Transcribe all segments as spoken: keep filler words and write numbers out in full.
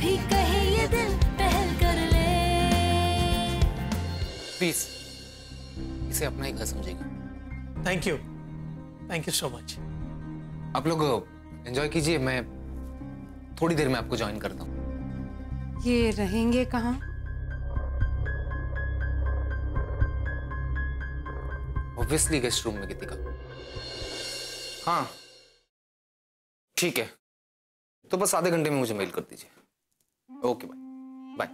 भी कहे ये दिल पहल कर ले। प्लीज इसे अपना ही घर समझेगा। Thank you, thank you so much. आप लोग एंजॉय कीजिए, मैं थोड़ी देर में आपको ज्वाइन करता हूँ। ये रहेंगे कहाँ? ऑब्वियसली गेस्ट रूम में। गीतिका, हाँ ठीक है, तो बस आधे घंटे में मुझे मेल कर दीजिए। Okay bye bye.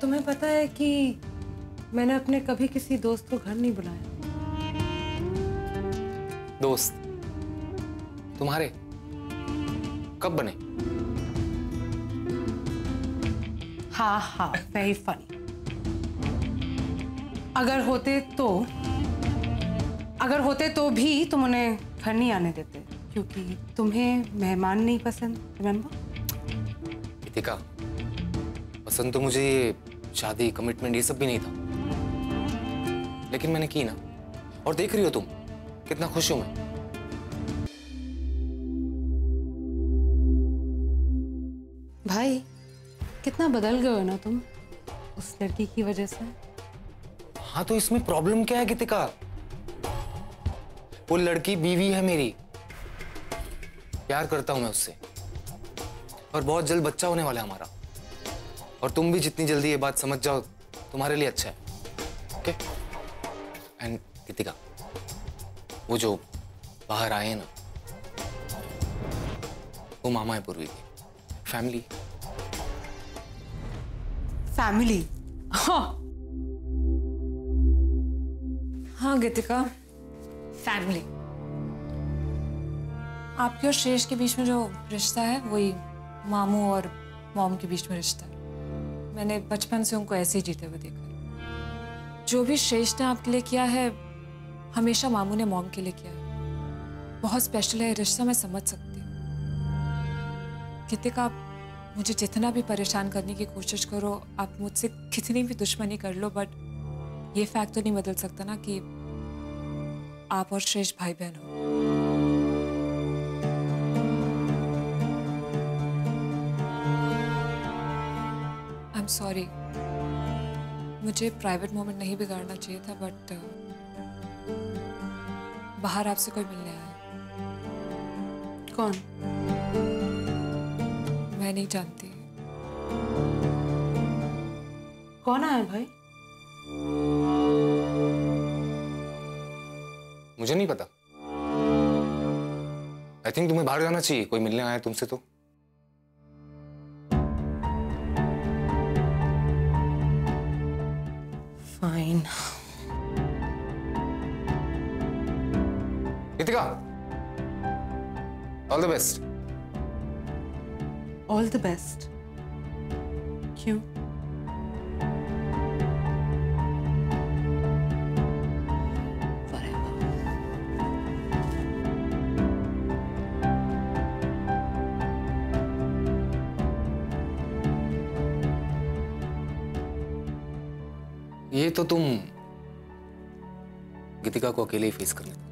तुम्हें पता है कि मैंने अपने कभी किसी दोस्त को घर नहीं बुलाया। दोस्त तुम्हारे कब बने? हाँ हाँ वेरी फनी। अगर होते तो अगर होते तो भी तुम उन्हें घर नहीं आने देते क्योंकि तुम्हें मेहमान नहीं पसंद। रिमेम्बर? गीतिका, पसंद तो मुझे ये शादी कमिटमेंट ये सब भी नहीं था, लेकिन मैंने की ना, और देख रही हो तुम कितना खुश हूं मैं। भाई कितना बदल गए हो ना तुम उस लड़की की वजह से। हाँ तो इसमें प्रॉब्लम क्या है गीतिका? वो लड़की बीवी है मेरी, प्यार करता हूं मैं उससे, और बहुत जल्द बच्चा होने वाला है हमारा। और तुम भी जितनी जल्दी ये बात समझ जाओ तुम्हारे लिए अच्छा है। ओके? एंड गीतिका, वो जो बाहर आए हैं ना, वो मामा है पूर्वी की फैमिली। फैमिली? हाँ हाँ गीतिका, फैमिली। आपके और श्रेष्ठ के बीच में जो रिश्ता है वही मामू और मॉम के बीच में रिश्ता है। मैंने बचपन से उनको ऐसे ही जीते हुए देखा। जो भी श्रेष्ठ ने आपके लिए किया है हमेशा मामू ने मॉम के लिए किया है। बहुत स्पेशल है रिश्ता, मैं समझ सकती हूँ। गीतिका, आप मुझे जितना भी परेशान करने की कोशिश करो, आप मुझसे कितनी भी दुश्मनी कर लो, बट ये फैक्ट तो नहीं बदल सकता ना कि आप और श्रेष्ठ भाई बहन हो। आई एम सॉरी, मुझे प्राइवेट मोमेंट नहीं बिगाड़ना चाहिए था, बट बाहर आपसे कोई मिलने आया। कौन? मैं नहीं जानती। कौन आया भाई? मुझे नहीं पता। आई थिंक तुम्हें बाहर जाना चाहिए, कोई मिलने आया तुमसे तो। Fine. Geetika, all the best. All the best. क्यों? ये तो तुम गीतिका को अकेले ही फेस कर लेते।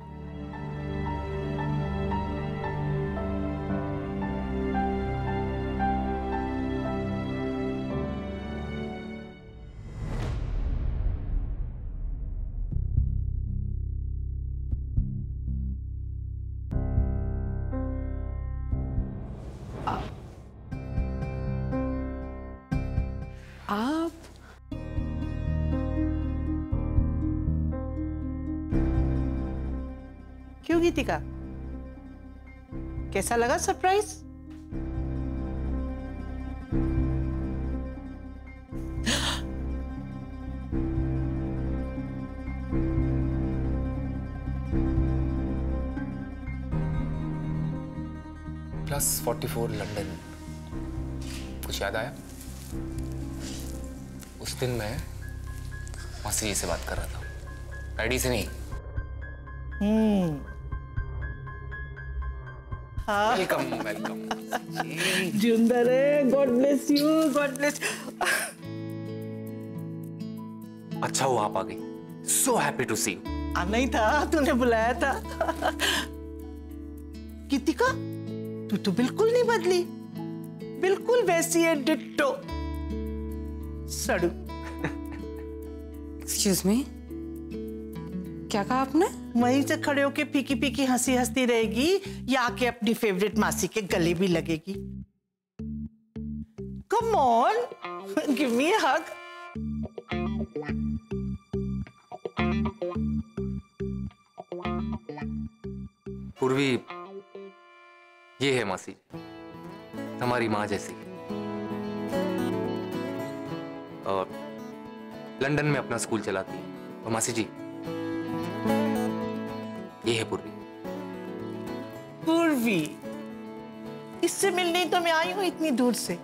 क्यों गीतिका, कैसा लगा surprise? Plus forty four London, कुछ याद आया? उस दिन मैं मौसी जी से बात कर रहा था, आईडी से नहीं। हम्म हाँ। Welcome, welcome. जिंदरे, God bless you, God bless you. अच्छा हुआ आप आ गई। So happy to see you. आना ही था, तूने बुलाया था। गीतिका, तू तो बिल्कुल नहीं बदली, बिल्कुल वैसी है डिट्टो। सड़ू। एक्सक्यूज मी, क्या कहा आपने? वहीं से खड़े होके फीकी फीकी हंसी हंसती रहेगी या आके अपनी फेवरेट मासी के गले भी लगेगी। Come on, give me a hug. Purvi, ये है मासी, हमारी माँ जैसी। और लंदन में अपना स्कूल चलाती है। और मासी जी, ये है पूर्वी। पूर्वी, इससे मिलने तो मैं आई हूं इतनी दूर से।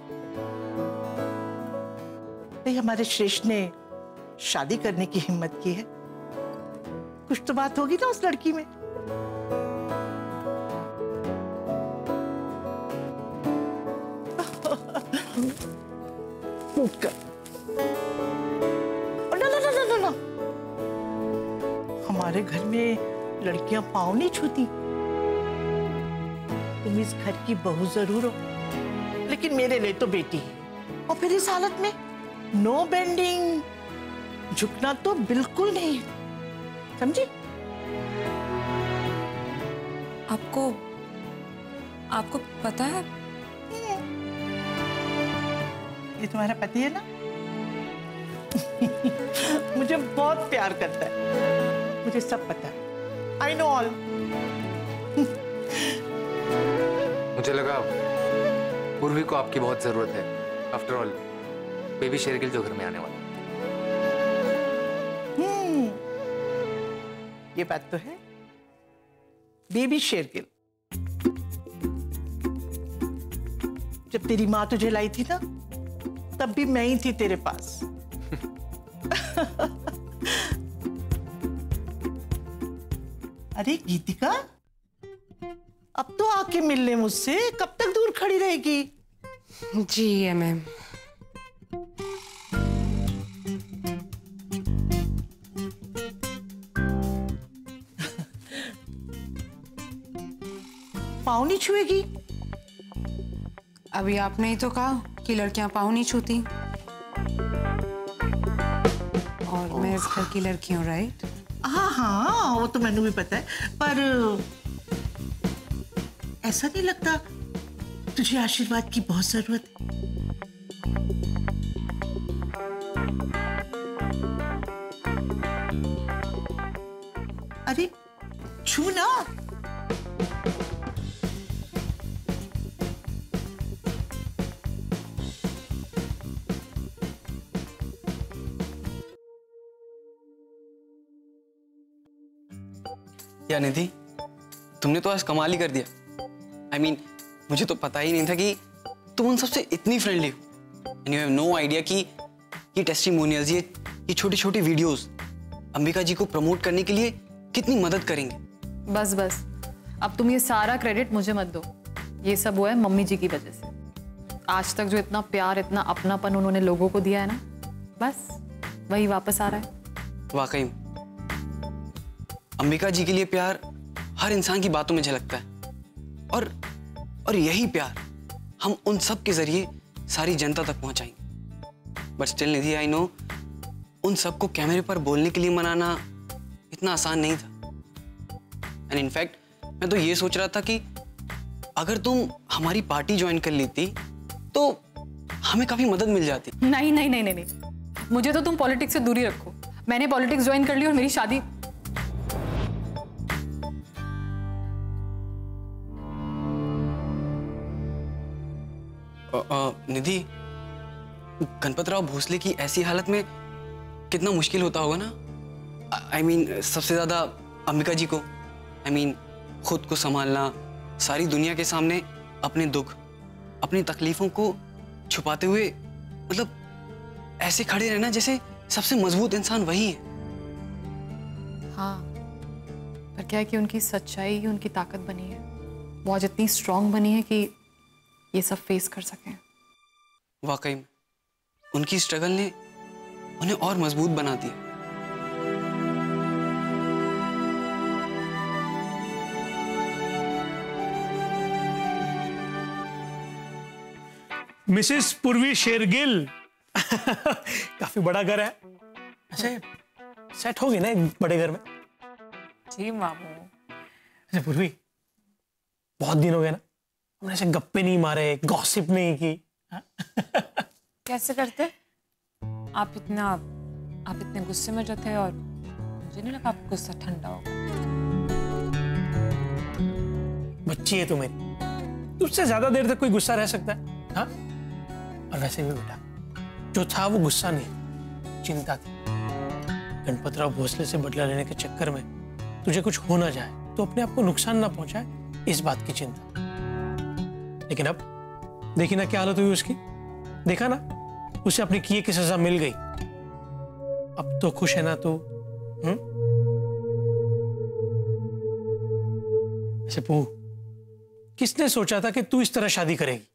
तो हमारे श्रेष्ठ ने शादी करने की हिम्मत की है, कुछ तो बात होगी ना उस लड़की में। ना ना ना ना ना, हमारे घर में लड़कियां पाँव नहीं छूती। तुम इस घर की बहू जरूर हो, लेकिन मेरे लिए तो बेटी है। और फिर इस हालत में नो बेंडिंग, झुकना तो बिल्कुल नहीं, समझी? आपको आपको पता है? ये तुम्हारा पति है ना? मुझे बहुत प्यार करता है, मुझे सब पता है। I know all. मुझे लगा पूर्वी को आपकी बहुत जरूरत है। आफ्टर ऑल बेबी शेरगिल जो घर में आने वाला है। ये बात तो है, बेबी शेरगिल। जब तेरी माँ तुझे लाई थी ना, तब भी मैं ही थी तेरे पास। अरे गीतिका, अब तो आके मिलने मुझसे, कब तक दूर खड़ी रहेगी? जी है मैम। पाँव नहीं छुएगी? अभी आपने ही तो कहा कि लड़कियां पाँव नहीं छूती। मैं इस घर की लड़की हूँ, राइट? हाँ हाँ, वो तो मैंने भी पता है, पर ऐसा नहीं लगता तुझे आशीर्वाद की बहुत जरूरत है? अरे छू ना। या निधि, तुमने तो आज कमाल ही कर दिया। आई I मीन mean, मुझे तो पता ही नहीं था कि तुम उन सबसे इतनी फ्रेंडली हो। And you have no idea कि ये टेस्टिमोनियल्स, ये ये छोटी छोटी वीडियोस अंबिका जी को प्रमोट करने के लिए कितनी मदद करेंगे। बस बस, अब तुम ये सारा क्रेडिट मुझे मत दो। ये सब हुआ है मम्मी जी की वजह से। आज तक जो इतना प्यार, इतना अपनापन उन्होंने लोगों को दिया है ना, बस वही वापस आ रहा है। वाकई अंबिका जी के लिए प्यार हर इंसान की बातों में झलकता है। और और यही प्यार हम उन सब के जरिए सारी जनता तक पहुंचाएंगे। But still Nidhi, I know उन सबको कैमरे पर बोलने के लिए मनाना इतना आसान नहीं था। एंड इनफैक्ट मैं तो ये सोच रहा था कि अगर तुम हमारी पार्टी ज्वाइन कर लेती तो हमें काफी मदद मिल जाती। नहीं नहीं नहीं नहीं, नहीं। मुझे तो तुम पॉलिटिक्स से दूरी रखो। मैंने पॉलिटिक्स ज्वाइन कर ली और मेरी शादी। निधि, गणपतराव भोसले की ऐसी हालत में कितना मुश्किल होता होगा ना। आई मीन सबसे ज्यादा अंबिका जी को। आई मीन खुद को संभालना, सारी दुनिया के सामने अपने दुख, अपनी तकलीफों को छुपाते हुए, मतलब ऐसे खड़े रहना जैसे सबसे मजबूत इंसान वही है। हाँ, पर क्या है कि उनकी सच्चाई ही उनकी ताकत बनी है। वो आज इतनी स्ट्रांग बनी है कि ये सब फेस कर सकें। वाकई में उनकी स्ट्रगल ने उन्हें और मजबूत बना दिया। मिसेस पूर्वी शेरगिल। काफी बड़ा घर है, अच्छा सेट होगी ना एक बड़े घर में। जी मामू। अच्छा पूर्वी, बहुत दिन हो गया ना हमने ऐसे गप्पे नहीं मारे, गॉसिप नहीं की। कैसे करते आप? इतना आप इतने गुस्से में जो थे, और मुझे नहीं लगा आपको गुस्सा ठंडा होगा। बच्ची है तो मेरी, तुझसे ज्यादा देर तक कोई गुस्सा रह सकता है? हाँ, और वैसे भी बेटा जो था वो गुस्सा नहीं, चिंता थी। गणपतराव भोसले से बदला लेने के चक्कर में तुझे कुछ हो ना जाए, तो अपने आप को नुकसान ना पहुंचाए, इस बात की चिंता। लेकिन अब देखी ना क्या हालत हुई उसकी, देखा ना, उसे अपने किए की सजा मिल गई। अब तो खुश है ना तू? हम्म। ऐसे पू, किसने सोचा था कि तू इस तरह शादी करेगी?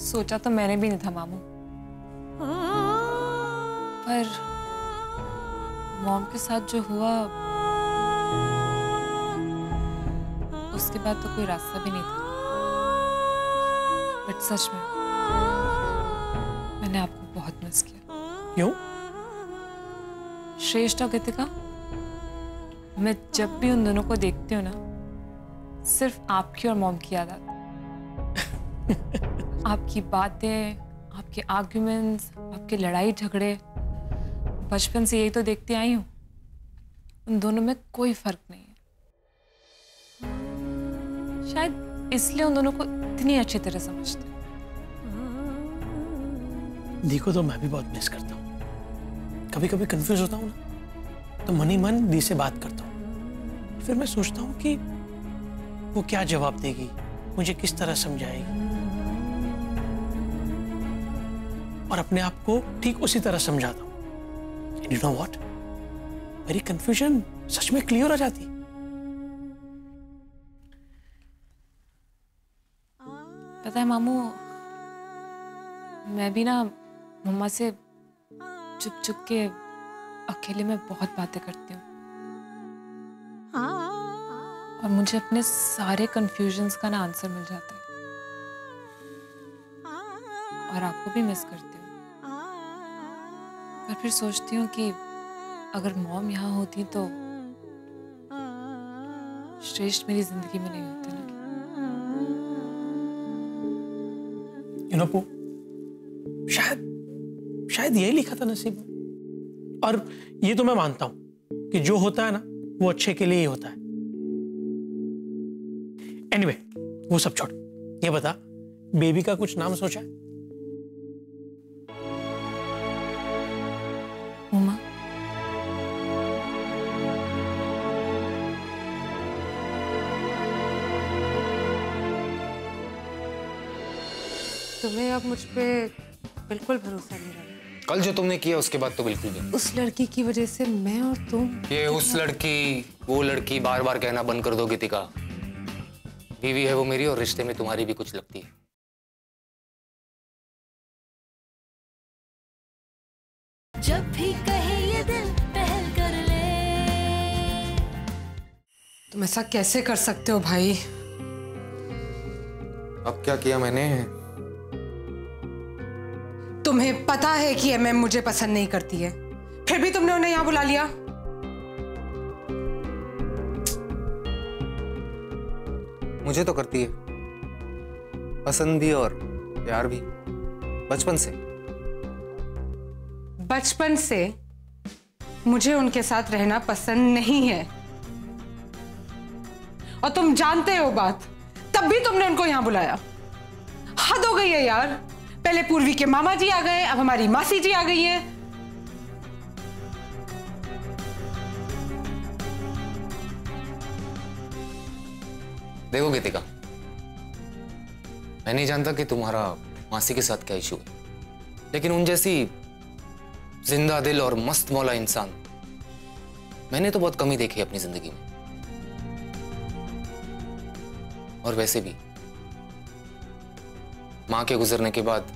सोचा तो मैंने भी नहीं था मामू, पर मॉम के साथ जो हुआ उसके बाद तो कोई रास्ता भी नहीं था। बट सच में मैंने आपको बहुत मिस किया। क्यों? श्रेष्ठा गीतिका, मैं जब भी उन दोनों को देखती हूँ ना, सिर्फ आपकी और मॉम की याद आती। आपकी बातें, आपके आर्ग्यूमेंट्स, आपके लड़ाई झगड़े, बचपन से यही तो देखती आई हूँ। उन दोनों में कोई फर्क नहीं है, शायद इसलिए उन दोनों को इतनी अच्छी तरह समझते। देखो तो मैं भी बहुत मिस करता हूँ, कभी कभी कंफ्यूज होता हूँ ना, तो मन ही मन दी से बात करता हूँ। फिर मैं सोचता हूँ कि वो क्या जवाब देगी, मुझे किस तरह समझाएगी, और अपने आप को ठीक उसी तरह समझाता हूँ। एंड यू नो व्हाट, मेरी कंफ्यूजन सच में क्लियर हो जाती। पता है मामू, मैं भी ना मम्मा से चुप चुप के अकेले में बहुत बातें करती हूँ, और मुझे अपने सारे कंफ्यूजन्स का ना आंसर मिल जाता है, और आपको भी मिस करती हूँ। पर फिर सोचती हूँ कि अगर मॉम यहाँ होती तो श्रेष्ठ मेरी जिंदगी में नहीं होते ना। You know, शायद शायद यही लिखा था नसीब में। और ये तो मैं मानता हूँ कि जो होता है ना वो अच्छे के लिए ही होता है। एनीवे, वो सब छोड़, ये बता बेबी का कुछ नाम सोचा है? उमा। तुम्हें अब मुझ पे बिल्कुल भरोसा नहीं रहा। कल जो तुमने किया उसके बाद तो बिल्कुल नहीं। उस लड़की की वजह से मैं और तुम। ये उस लड़की, वो लड़की बार बार कहना बंद कर दो गीतिका। बीवी है वो मेरी, और रिश्ते में तुम्हारी भी कुछ लगती है। जब भी कहे ये दिल पहल कर ले। तुम ऐसा कैसे कर सकते हो भाई? अब क्या किया मैंने? तुम्हें पता है कि एमएम मुझे पसंद नहीं करती है, फिर भी तुमने उन्हें यहाँ बुला लिया। मुझे तो करती है पसंद भी और प्यार भी, बचपन से। बचपन से मुझे उनके साथ रहना पसंद नहीं है, और तुम जानते हो बात, तब भी तुमने उनको यहाँ बुलाया। हद हो गई है यार, पहले पूर्वी के मामा जी आ गए, अब हमारी मासी जी आ गई है। देखो गीतिका, मैं नहीं जानता कि तुम्हारा मासी के साथ क्या इशू है, लेकिन उन जैसी जिंदा दिल और मस्त मौला इंसान मैंने तो बहुत कमी देखी अपनी जिंदगी में। और वैसे भी मां के गुजरने के बाद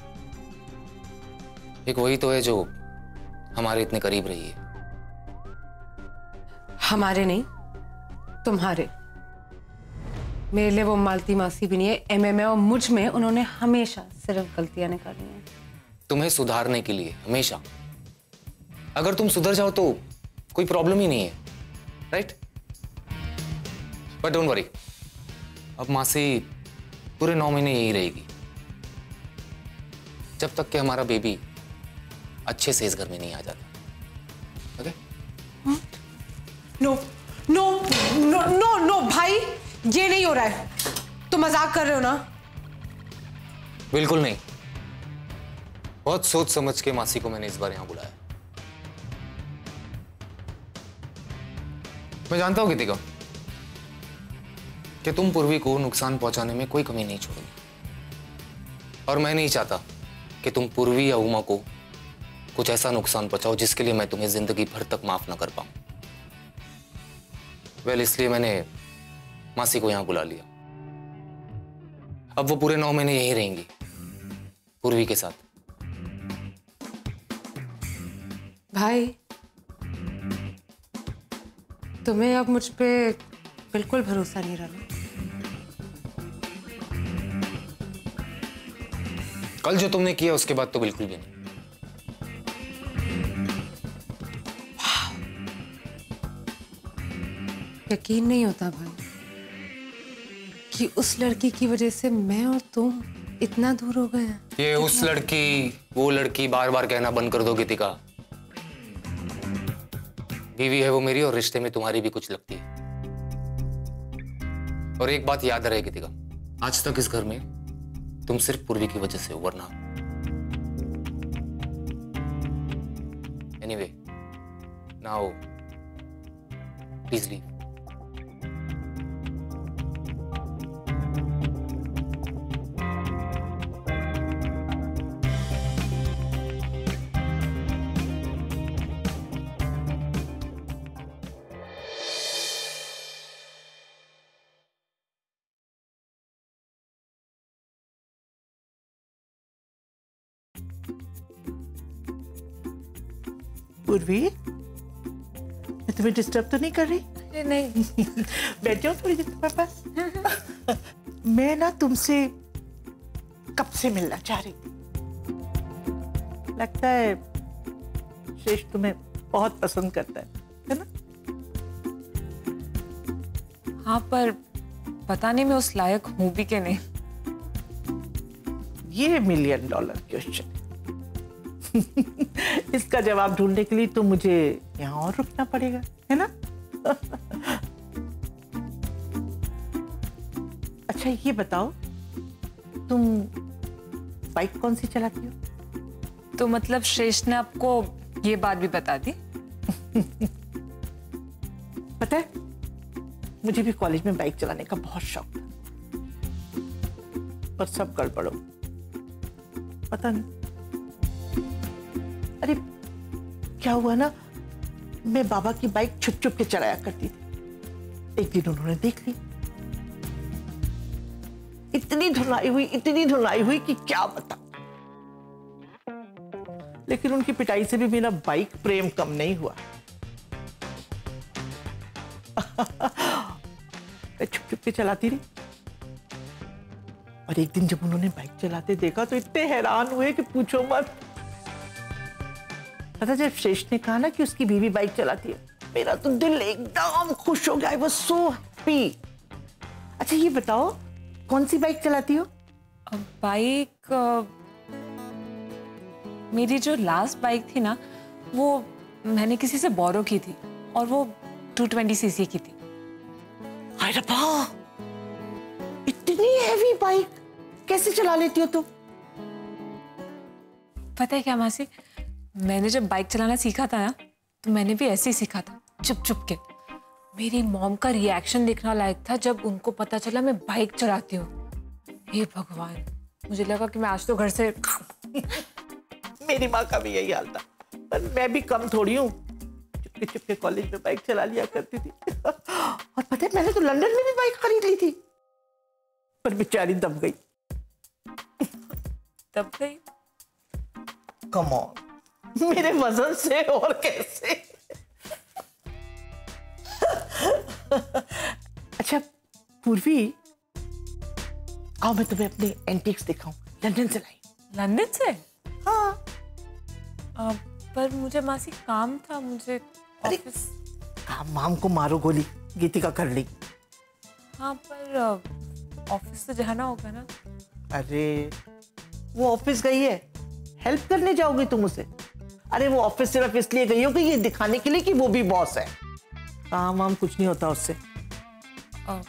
एक वही तो है जो हमारे इतने करीब रही है। हमारे नहीं, तुम्हारे। मेरे लिए वो मालती मासी भी नहीं है। एमएमए और मुझ में उन्होंने हमेशा सिर्फ गलतियां निकाली हैं। तुम्हें सुधारने के लिए हमेशा। अगर तुम सुधर जाओ तो कोई प्रॉब्लम ही नहीं है, राइट? बट डोंट वरी, अब मासी पूरे नौ महीने यही रहेगी जब तक कि हमारा बेबी अच्छे से इस घर में नहीं आ जाता। Okay? No no no no no भाई, ये नहीं हो रहा है। तुम मजाक कर रहे हो ना? बिल्कुल नहीं। बहुत सोच समझ के मासी को मैंने इस बार यहां बुलाया। मैं जानता हूं गीतिका कि तुम पूर्वी को नुकसान पहुंचाने में कोई कमी नहीं छोड़ोगी, और मैं नहीं चाहता कि तुम पूर्वी या उमा को कुछ ऐसा नुकसान पहुंचाओ जिसके लिए मैं तुम्हें जिंदगी भर तक माफ ना कर पाऊं। वेल, इसलिए मैंने मासी को यहां बुला लिया। अब वो पूरे नौ महीने यहीं रहेंगी पूर्वी के साथ। भाई, तुम्हें अब मुझ पे बिल्कुल भरोसा नहीं रहा। कल जो तुमने किया उसके बाद तो बिल्कुल भी नहीं। यकीन नहीं होता भाई कि उस लड़की की वजह से मैं और तुम इतना दूर हो गए हैं। ये उस लड़की, वो लड़की बार बार कहना बंद कर दो गीतिका। बीवी है वो मेरी और रिश्ते में तुम्हारी भी कुछ लगती है। और एक बात याद रहे गीतिका, आज तक इस घर में तुम सिर्फ पूर्वी की वजह से हो, वरना anyway now please leave. Purvi, मैं तुम्हें डिस्टर्ब तो नहीं कर रही? अरे नहीं, बैठ जाओ थोड़ी देर तुम्हारे पास। मैं ना तुमसे कब से मिलना चाह रही। लगता है श्रेष्ठ तुम्हें बहुत पसंद करता है, है ना? हाँ, पर पता नहीं मैं उस लायक हूँ भी कि नहीं। ये मिलियन डॉलर क्वेश्चन। इसका जवाब ढूंढने के लिए तो मुझे यहाँ और रुकना पड़ेगा, है ना? अच्छा ये बताओ, तुम बाइक कौन सी चलाती हो? तो मतलब श्रेष्ठ ने आपको ये बात भी बता दी? पता है, मुझे भी कॉलेज में बाइक चलाने का बहुत शौक था, पर सब गड़बड़ हो, पता नहीं। अरे क्या हुआ ना, मैं बाबा की बाइक छुप छुप के चलाया करती थी। एक दिन उन्होंने देख ली। इतनी धुलाई हुई, इतनी धुलाई हुई कि क्या बता। लेकिन उनकी पिटाई से भी मेरा बाइक प्रेम कम नहीं हुआ। मैं छुप छुप के चलाती रही, और एक दिन जब उन्होंने बाइक चलाते देखा तो इतने हैरान हुए कि पूछो मत। पता, जब श्रेष्ठ ने कहा ना कि उसकी बीवी बाइक चलाती है, मेरा तो दिल एकदम खुश हो गया। I was so happy. अच्छा ये बताओ, कौन सी बाइक चलाती हो? बाइक मेरी जो लास्ट बाइक थी ना, वो मैंने किसी से बोरो की थी, और वो दो सौ बीस सीसी की थी। हाय रब्बा, इतनी हैवी बाइक कैसे चला लेती हो तुम? पता है क्या मासी, मैंने जब बाइक चलाना सीखा था ना, तो मैंने भी ऐसे ही सीखा था, चुप चुप के। मेरी मॉम का रिएक्शन देखना लायक था जब उनको पता चला मैं बाइक चलाती हूँ। हे भगवान, मुझे लगा कि मैं आज तो घर से मेरी माँ का भी यही हाल था, पर मैं भी कम थोड़ी हूँ। चुपके चुपके कॉलेज में बाइक चला लिया करती थी। और पता है, मैंने तो लंदन में भी बाइक खरीद ली थी, पर बेचारी दब गई। दब गई? कम ऑन, मेरे वजन से और कैसे। अच्छा पूर्वी, आओ मैं तुम्हें अपने एंटीक्स दिखाऊं। लंदन से लाई। लंदन से? हाँ। आ, पर मुझे मासी काम था, मुझे ऑफिस। काम माम को मारो गोली, गीतिका कर ली। हाँ पर ऑफिस तो जाना होगा ना। अरे वो ऑफिस गई है, हेल्प करने जाओगी तुम उसे? अरे वो ऑफिस सिर्फ इसलिए गई हो कि ये दिखाने के लिए कि वो भी बॉस है। काम वाम कुछ नहीं होता उससे। आ,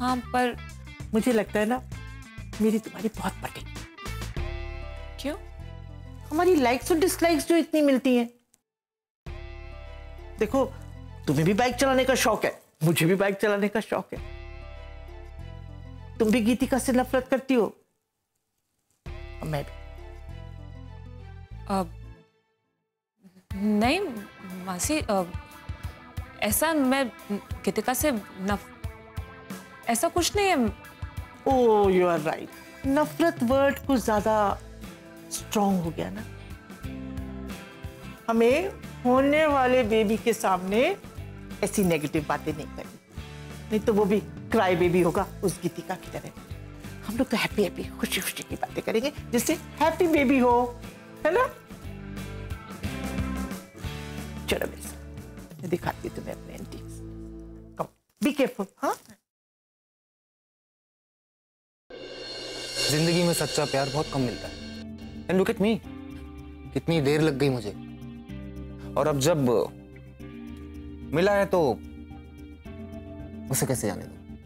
हाँ पर मुझे लगता है ना मेरी तुम्हारी बहुत पटेगी। क्यों? हमारी लाइक्स और डिसलाइक्स जो इतनी मिलती हैं। देखो तुम्हें भी बाइक चलाने का शौक है, मुझे भी बाइक चलाने का शौक है। तुम भी गीतिका से नफरत करती हो, मैं भी। आ, नहीं मासी, आ, ऐसा मैं गीतिका से नफ ऐसा कुछ नहीं है। Oh, you are right. नफरत वर्ड कुछ ज्यादा स्ट्रॉन्ग हो गया ना। हमें होने वाले बेबी के सामने ऐसी नेगेटिव बातें नहीं करनी, नहीं तो वो भी क्राई बेबी होगा उस गीतिका की तरह। हम लोग तो हैप्पी हैप्पी खुशी खुशी की बातें करेंगे जिससे हैप्पी बेबी हो, है ना? चलो मैं दिखाती हूँ तुम्हें अपने एंटीक्स। Come be careful. हाँ जिंदगी में सच्चा प्यार बहुत कम मिलता है। एंड लुक एट मी, कितनी देर लग गई मुझे, और अब जब मिला है तो उसे कैसे जाने दूं?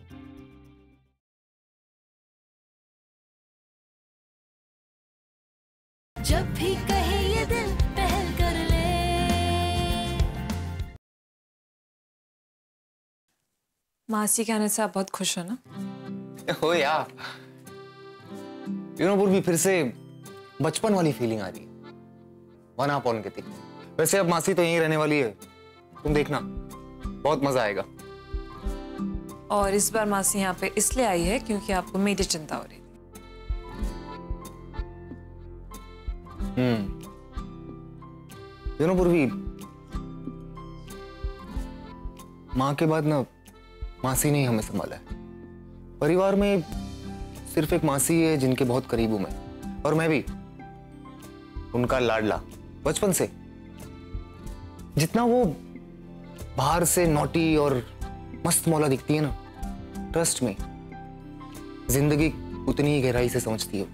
जब भी कहे ये दिल पहल कर ले। मासी के आने से आप बहुत खुश हो ना? हो यार, यू नो पूर्वी, फिर से बचपन वाली फीलिंग आ रही है। वन अपॉन गीति। वैसे अब मासी तो यहीं रहने वाली है, तुम देखना बहुत मजा आएगा। और इस बार मासी यहाँ पे इसलिए आई है क्योंकि आपको मेरी चिंता हो रही थी। हम्म यू नो पूर्वी, माँ के बाद ना मासी ने हमें संभाला है। परिवार में सिर्फ एक मासी है जिनके बहुत करीब हूं मैं, और मैं भी उनका लाडला बचपन से। जितना वो बाहर से नॉटी और मस्त मौला दिखती है ना, ट्रस्ट में जिंदगी उतनी ही गहराई से समझती है।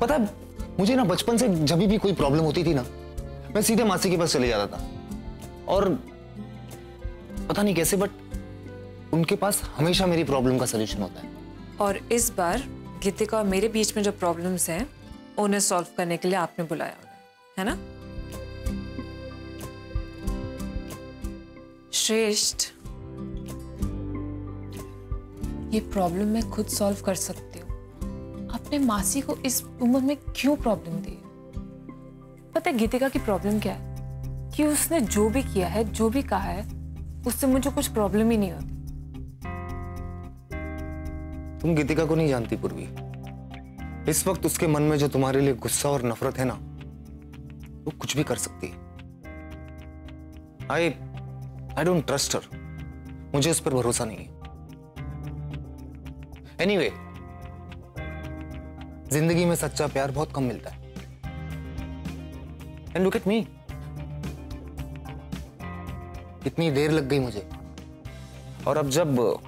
पता है मुझे ना बचपन से जब भी कोई प्रॉब्लम होती थी ना, मैं सीधे मासी के पास चले जाता था, और पता नहीं कैसे बट उनके पास हमेशा मेरी प्रॉब्लम का सलूशन होता है। और इस बार गीतिका और मेरे बीच में जो प्रॉब्लम्स हैं उन्हें सॉल्व करने के लिए आपने बुलाया है ना? श्रेष्ठ, ये प्रॉब्लम मैं खुद सॉल्व कर सकती हूँ। आपने मासी को इस उम्र में क्यों प्रॉब्लम दी? पता है गीतिका की प्रॉब्लम क्या है? कि उसने जो भी किया है, जो भी कहा है, उससे मुझे कुछ प्रॉब्लम ही नहीं होती। तुम गीतिका को नहीं जानती पूर्वी। इस वक्त उसके मन में जो तुम्हारे लिए गुस्सा और नफरत है ना, वो कुछ भी कर सकती है। I I don't trust her. मुझे उस पर भरोसा नहीं है। एनीवे, जिंदगी में सच्चा प्यार बहुत कम मिलता है। एंड लुक एट मी, कितनी देर लग गई मुझे, और अब जब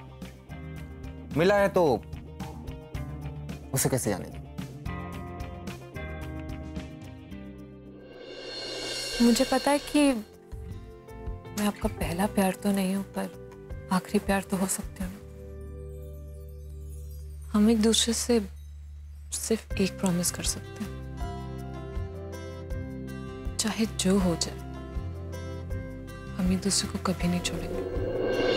मिला है तो उसे कैसे जाने दूं? मुझे पता है कि मैं आपका पहला प्यार तो नहीं हूं, पर आखिरी प्यार तो हो सकते हो। हम एक दूसरे से सिर्फ एक प्रॉमिस कर सकते हैं, चाहे जो हो जाए हम एक दूसरे को कभी नहीं छोड़ेंगे।